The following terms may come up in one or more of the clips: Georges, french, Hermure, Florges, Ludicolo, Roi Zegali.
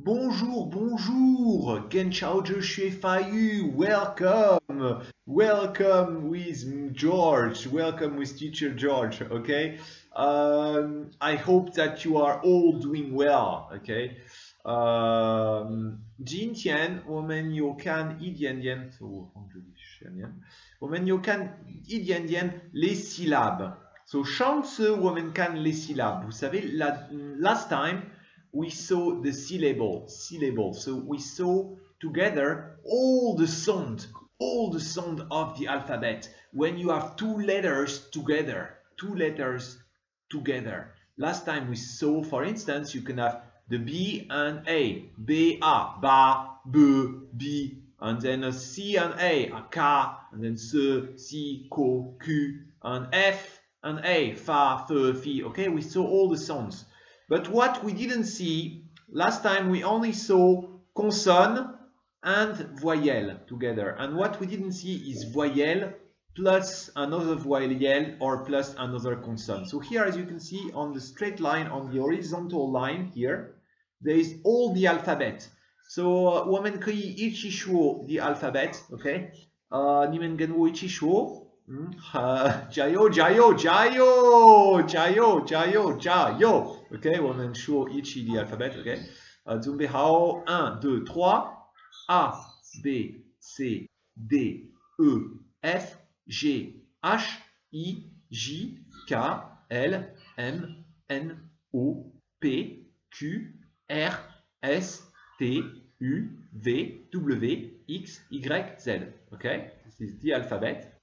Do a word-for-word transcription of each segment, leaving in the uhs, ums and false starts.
Bonjour, bonjour, Genshoujo Shuefayu, welcome, welcome with George, welcome with teacher George, okay? Um, I hope that you are all doing well, okay? Um, 今天我们有看一点点，我放这里前面，我们有看一点点 les syllabes. So,上次我们看 les syllabes. Vous savez, la, last time, we saw the syllable, syllable. So we saw together all the sound, all the sound of the alphabet. When you have two letters together, two letters together. Last time we saw, for instance, you can have the B and A, B, A, ba, B, B, and then a C and A, a K, and then C, C, Ko, Q, and F and A, Fa, Fe, Fi. Okay, we saw all the sounds. But what we didn't see, last time we only saw consonne and voyelle together. And what we didn't see is voyelle plus another voyelle or plus another consonne. So here, as you can see, on the straight line, on the horizontal line here, there is all the alphabet. So, women kei ichishuo the alphabet, okay? Nimen genwo ichishuo. Jayo, jayo, jayo, jayo, jayo, jayo. Okay, on a show each the alphabet, okay? Zumbehao, one, two, three. A, B, C, D, E, F, G, H, I, J, K, L, M, N, O, P, Q, R, S, T, U, V, W, X, Y, Z. Okay, this is the alphabet.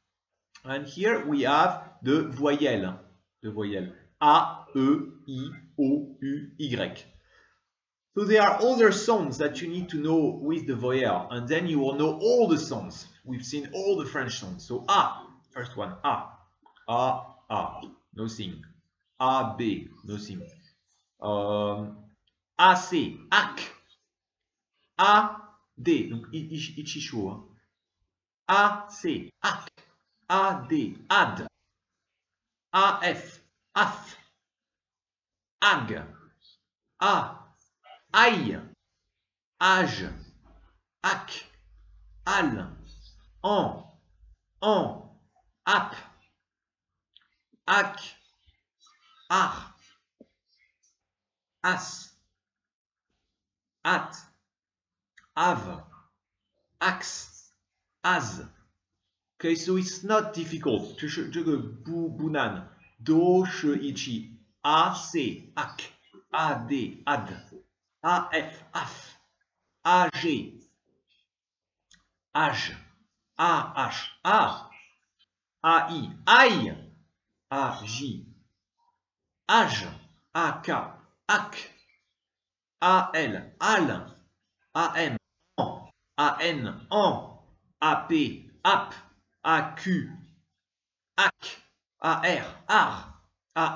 And here we have the voyelle, the voyelle. A, E, I, O, U, Y. So there are other sounds that you need to know with the voyelle, and then you will know all the sounds. We've seen all the French sounds. So A, first one, A, A, A, nothing. A, B, nothing. Um, A, C, Ac. A, D, donc Ichishuo. Hein. A, C, Ac. A, D, A D. A, F, Af. Ag. A. Aïe. Age. Ac. Al. En. En. Ap. Ac. Ar. As. At. Av. Axe. Az. Okay, so it's not difficult. Bounan. Do, she, ichi. A, C, A C, A, D, A D, A, F, A F, A, G, H, A, H, A, A, I, I, A, J, H, A, K, A C, A, L, A L, A, M, A N, A, N, A N, A, P, A P, A, Q, A C, A, R, A R,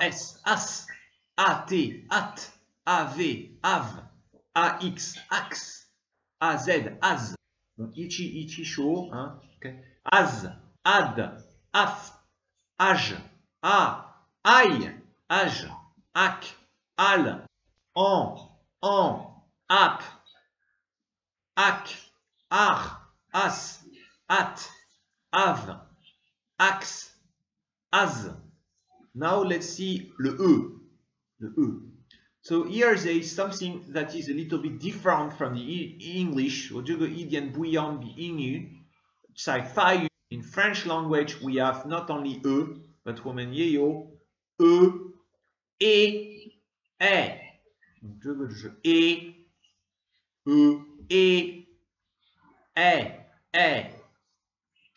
A S, as, A T, at, A V, av, A X, ax, A Z, az. Donc, ichi, ichi, show, hein, okay. Az, ad, af, aj, a, aïe, aj, ac, al, en, en, ap, ac, ar, as, at, av, ax, az. Now let's see le E, the E. So here there is something that is a little bit different from the English. In French language, we have not only E, but women yeyo, E, E, E, E, E, E, E,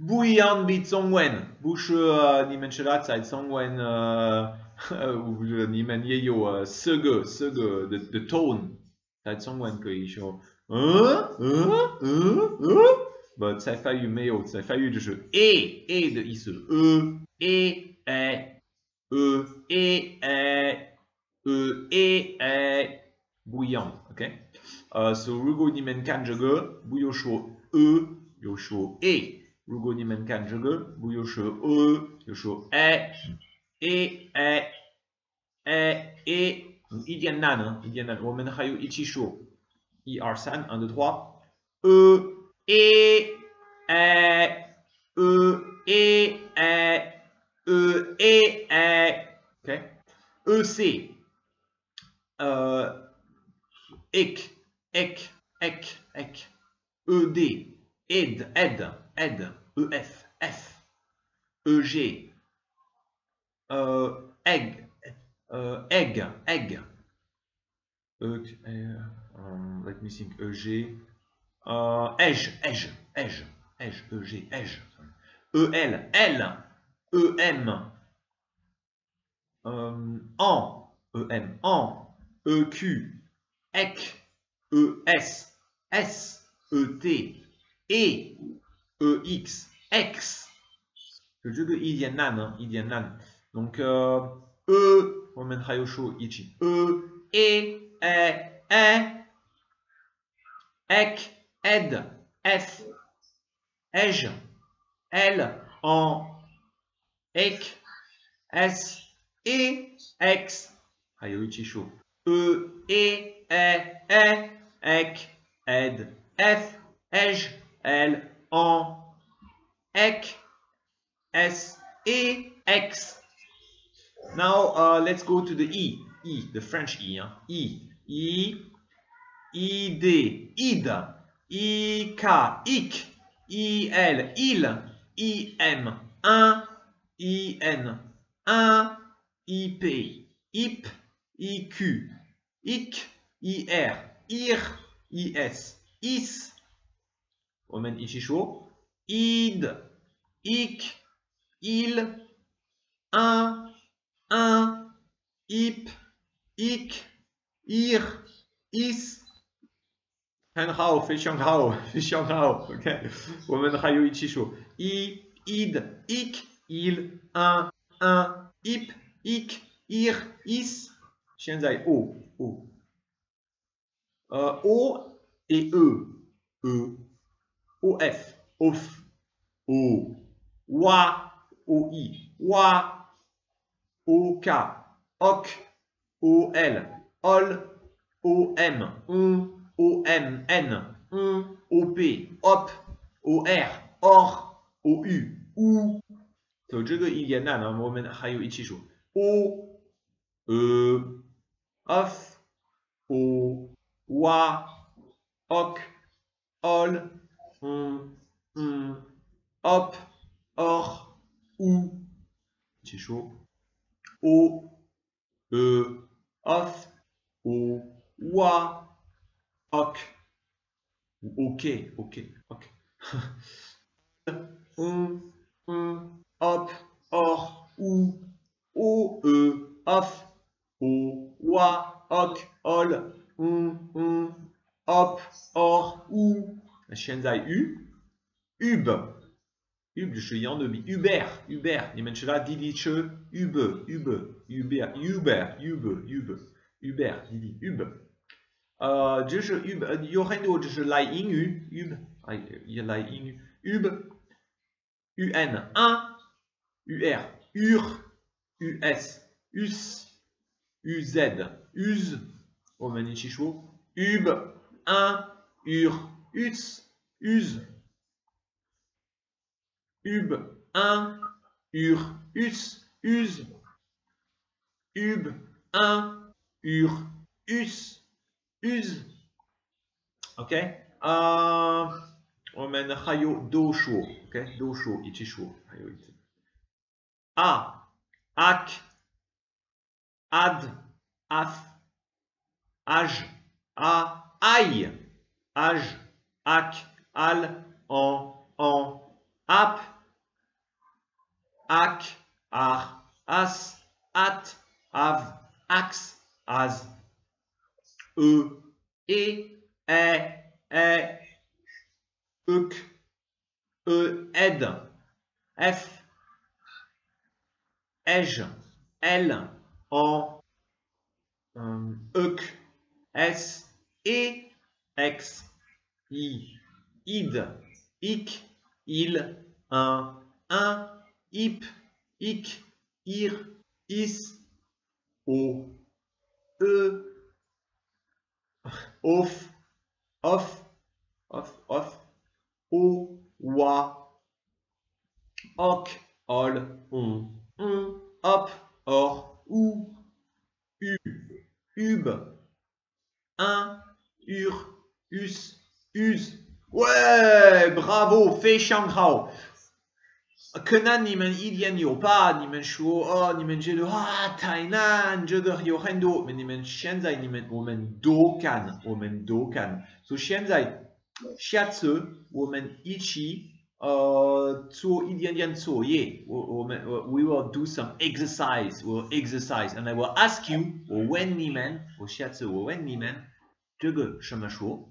Bouillant bit songwen, bouche ni menchelat side songwen ni menyeyo sege sege the tone That's someone could show, hein, hein, hein, hein. But ça fait une meilleure, ça fait une jeu. Et, et de isse, e, et, et, e, et, et, e, et, et, bouillant, ok? Uh, so rugo ni men kanjege, bouillosho e, yosho e. Rugo ni men kanjege, bouillosho e, yosho e, e, e, e, e. Idian nan, idian nan, women hayu ichisho. I arsan, un, deux, trois. E. Et, et, e, et, et, e, et, et, ok? E, c, euh, ek, ek, ek, ek, e, d, ed, ed, ed, e, f, f, e, g, euh, egg, euh, egg, egg, e, um, let me think, e, g, Euh, ej, ej, ej, ej, ej, ej, e, l, l, e, m, euh, en, e, m, en, e, q, ec, e, s, s, e, t, e, e, x, x. Le jeu de Idian Nan, Idian Nan. Donc, euh, e, on mettra Yosho, Ichi, e, e, e, e, ec, ed, f, ej, l, en, ek, s, e, x, hayoichisho, e, e, e, e, ek, ed, f, ej, l, en, ek, s, e, x. Now uh, let's go to the e, e, the French e, hein? E, e, id, id. I, K, ik, I, L, il, I, M, un, I, N, un, I, P, ip, I, Q, ik, I, R, ir, I, S, is, omen ichisho, id, ik, il, un, un, ip, ik, ir, is, Henhao, Fishanghao, Fishanghao, ok? Women Hayo Ichisho. I, id, ik, il, un, un, ip, ik, ir, is. Shenzai, o, o. Euh, o et e. E. O-f, of. O. Wa, o-i. Wa. O-k. Ok. O-l. Ol. O-m. On. O, M, N, on, O, P, hop, O, R, or, O, U, ou. So, je veux il y en a un moment, hayo ichisho. O, E, of, O, Wa, ok, ol, on, on, hop, or, ou. Ichisho. O, E, of, O, Wa, ok, ok, ok, ok. On, on, hop, or, ou, o, e, off, o, wa, ok, ol, on, on, hop, or, ou. Shenzai, u, ub, ub, je suis en demi, uber, uber, les menches là, dili, che, ube, ube, uber, uber, ube, ube, uber, dili, ube. Euh, je ub, yorendo, je lai ingu, ub, lai ingu, ub, un, un, ur, ur, us, us, uz, uz, omanichicho, ub, un, ur, us, us, ub, un, ur, us, us, ub, un, ur, us. Use. Ok. On mène hayo do sho. Ok. Do sho. Ichi sho. Hayo ichi. A. Ak. Ad. Af. Aj. A. Aïe. Aj. Ak. Al. En. En. Ap. Ak. Ar. As. At. Av. Ax. Az. E, E, E, E, Uc, E, Ed, F, Ej, L, O, Uc, S, E, X, I, Id, Ic, Il, Un, Un, Ip, Ic, Ir, Is, O, E, Off, off, off, off, O, Wa, Ok, Ol, On, On, Hop, Or, Ou, U, Ub, Un, Ur, Us, Use. Ouais, bravo, Fei Shanghao. Kenan nimen ilian yo pa, nimen shuo o, nimen jedo ha, tainan, jedo yo rendo, mais nimen shenzai, nimen omen dokan, omen dokan. So shenzai, shiatsu, omen ichi, uh, tsuo ilian yan tsuo ye. We will do some exercise, we'll exercise, and I will ask you, o wen nimen, o shiatsu, o wen nimen, jedo shema shuo,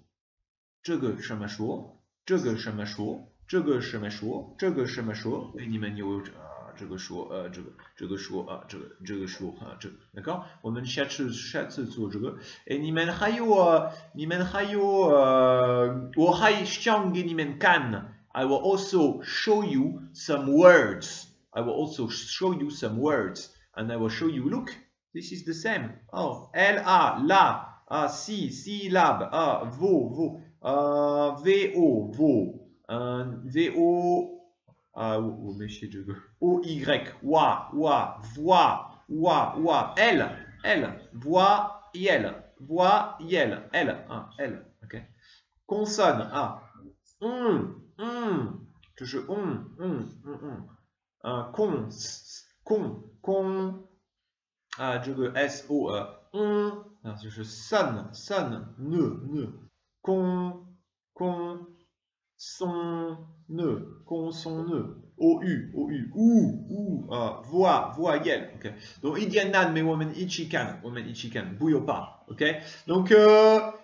jedo shema shuo, jedo shema shuo. 这个什么说？这个什么说？哎，你们有啊？这个说，呃，这个，这个说啊，这个，这个说啊，这个，那个，我们下次下次做这个。哎，你们还有啊？你们还有呃？我还想给你们看。I will also show you some words. I will also show you some words, and I will show you. Look, this is the same. Oh, L A la, ah si si lab, ah vo vo, ah v o vo. V O ah oh méfiez de O Y wa wa voix wa wa L L voix yel voix yel L ah L ok consonne ah on on je on on on on con con con ah je veux S O on je sonne sonne ne ne con con son nœud, consonne, ou, ou, ou, ou, uh, voix, voyelle, ok. Donc, il y en a, mais women ichikan, women ichikan, bouillot pas, ok. Donc,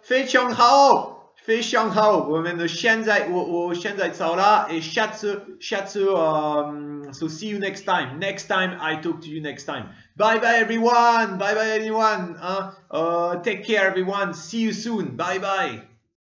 fei qiang hao, fei qiang hao, women shenzai, ou shenzai sao la, et shatsu, shatsu, um, so see you next time, next time I talk to you next time. Bye bye everyone, bye bye everyone, uh, uh, take care everyone, see you soon, bye bye.